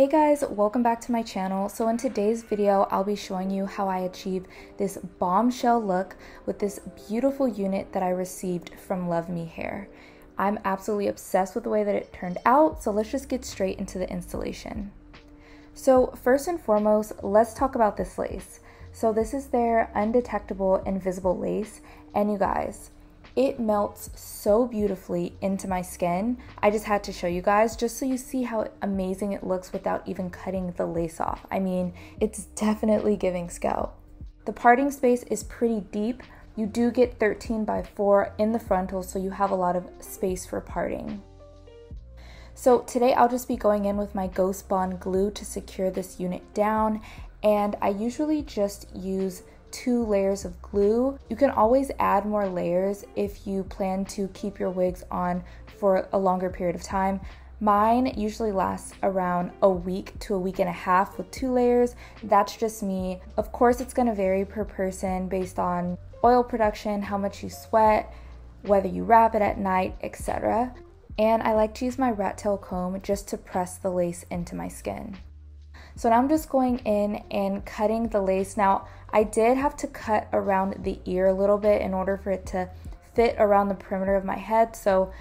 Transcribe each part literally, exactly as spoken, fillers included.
Hey guys, welcome back to my channel. So in today's video, I'll be showing you how I achieve this bombshell look with this beautiful unit that I received from Luvme Hair. I'm absolutely obsessed with the way that it turned out, so let's just get straight into the installation. So first and foremost, let's talk about this lace. So this is their undetectable invisible lace, and you guys, it melts so beautifully into my skin. I just had to show you guys just so you see how amazing it looks without even cutting the lace off. I mean, it's definitely giving scalp. The parting space is pretty deep. You do get thirteen by four in the frontal, so you have a lot of space for parting. So today I'll just be going in with my Ghost Bond glue to secure this unit down, and I usually just use two layers of glue. You can always add more layers if you plan to keep your wigs on for a longer period of time. Mine usually lasts around a week to a week and a half with two layers. That's just me. Of course, it's gonna vary per person based on oil production, how much you sweat, whether you wrap it at night, et cetera. And I like to use my rat tail comb just to press the lace into my skin. So now I'm just going in and cutting the lace. Now, I did have to cut around the ear a little bit in order for it to fit around the perimeter of my head. So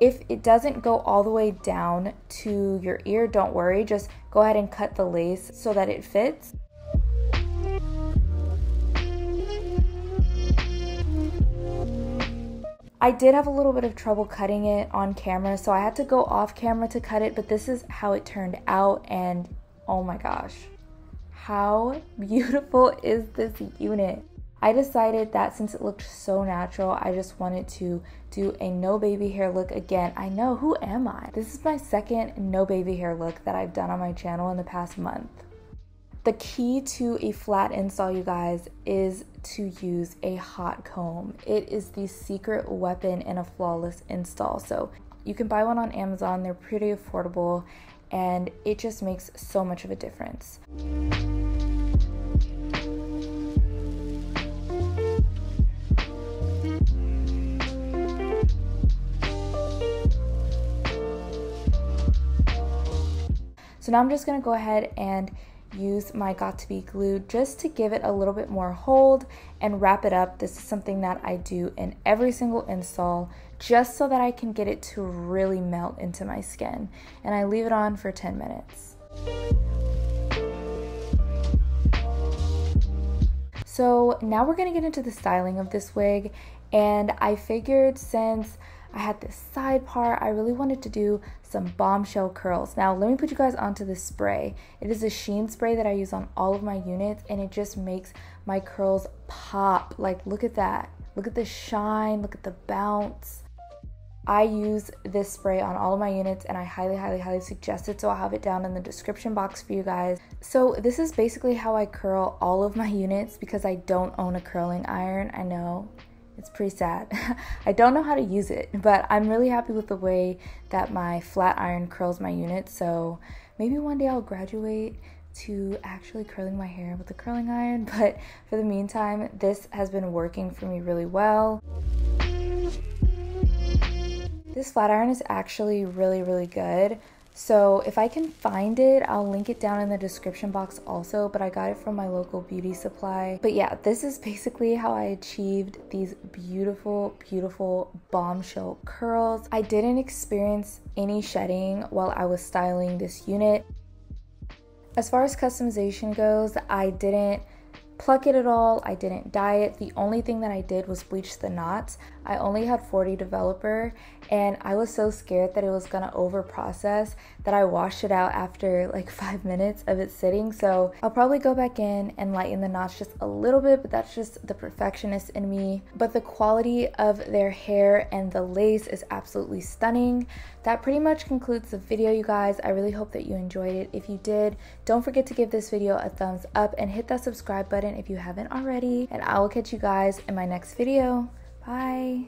if it doesn't go all the way down to your ear, don't worry, just go ahead and cut the lace so that it fits. I did have a little bit of trouble cutting it on camera, so I had to go off camera to cut it, but this is how it turned out, and oh my gosh, how beautiful is this unit? I decided that since it looked so natural, I just wanted to do a no baby hair look again. I know, who am I? This is my second no baby hair look that I've done on my channel in the past month. The key to a flat install, you guys, is to use a hot comb. It is the secret weapon in a flawless install. So you can buy one on Amazon, they're pretty affordable, and it just makes so much of a difference. So now I'm just gonna go ahead and use my Got to Be glue just to give it a little bit more hold and wrap it up. This is something that I do in every single install just so that I can get it to really melt into my skin, and I leave it on for ten minutes. So now we're gonna get into the styling of this wig, and I figured since I had this side part, I really wanted to do some bombshell curls. Now, let me put you guys onto this spray. It is a sheen spray that I use on all of my units, and it just makes my curls pop. Like, look at that. Look at the shine, look at the bounce. I use this spray on all of my units, and I highly, highly, highly suggest it, so I'll have it down in the description box for you guys. So this is basically how I curl all of my units because I don't own a curling iron, I know. It's pretty sad. I don't know how to use it, but I'm really happy with the way that my flat iron curls my unit. So maybe one day I'll graduate to actually curling my hair with a curling iron. But for the meantime, this has been working for me really well. This flat iron is actually really, really good. So if I can find it, I'll link it down in the description box also, but I got it from my local beauty supply. But yeah, this is basically how I achieved these beautiful, beautiful bombshell curls. I didn't experience any shedding while I was styling this unit. As far as customization goes, I didn't pluck it at all, I didn't dye it. The only thing that I did was bleach the knots. I only had forty developer, and I was so scared that it was gonna over process that I washed it out after like five minutes of it sitting. So I'll probably go back in and lighten the knots just a little bit, but that's just the perfectionist in me. But the quality of their hair and the lace is absolutely stunning. That pretty much concludes the video, you guys. I really hope that you enjoyed it. If you did, don't forget to give this video a thumbs up and hit that subscribe button if you haven't already, and I will catch you guys in my next video. Bye!